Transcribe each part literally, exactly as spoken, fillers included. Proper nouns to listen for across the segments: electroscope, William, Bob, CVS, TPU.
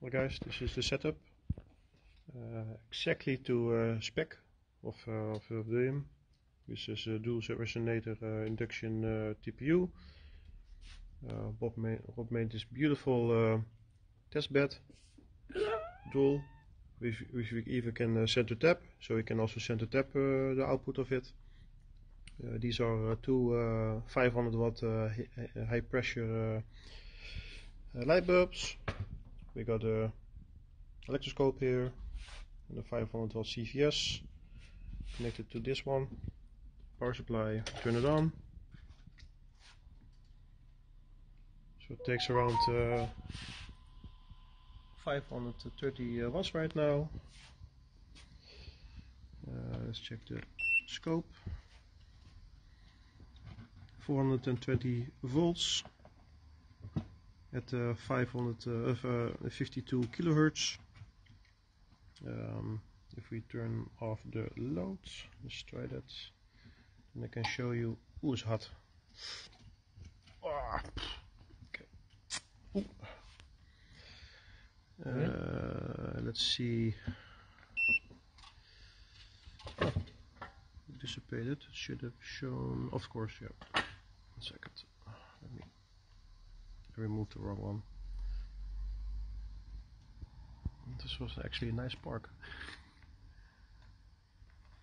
Well guys, this is the setup, uh, exactly to uh, spec of, uh, of William. This is a dual resonator uh, induction uh, T P U. uh, Bob, ma Bob made this beautiful uh, test bed dual, which, which we even can uh, send to tap, so we can also send to tap uh, the output of it. Uh, these are uh, two uh, five hundred watt uh, high pressure uh, light bulbs. We got a electroscope here and a five hundred watt C V S connected to this one. Power supply, turn it on. So it takes around uh, five hundred thirty watts right now. Uh, let's check the scope. four hundred twenty volts. At uh, five hundred fifty-two kilohertz. Um, if we turn off the load, let's try that, and I can show you. Ooh, it's hot. Ah, okay. Ooh. Uh, let's see. Oh, it dissipated. It should have shown. Of course, yeah. One second. Let me. I removed the wrong one. This was actually a nice spark.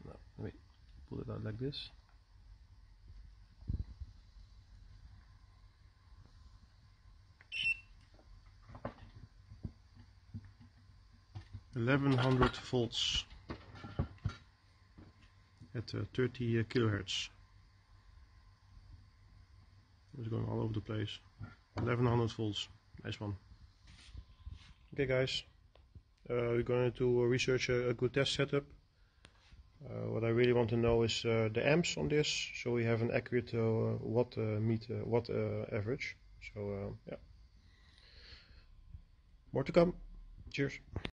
No, let me pull it out like this. eleven hundred volts at uh, thirty kilohertz. It's going all over the place. eleven hundred volts, nice one. Okay guys, uh, we're going to research a, a good test setup. Uh, what I really want to know is uh, the amps on this, so we have an accurate uh, watt, uh, meter, watt uh, average. So uh, yeah, more to come. Cheers.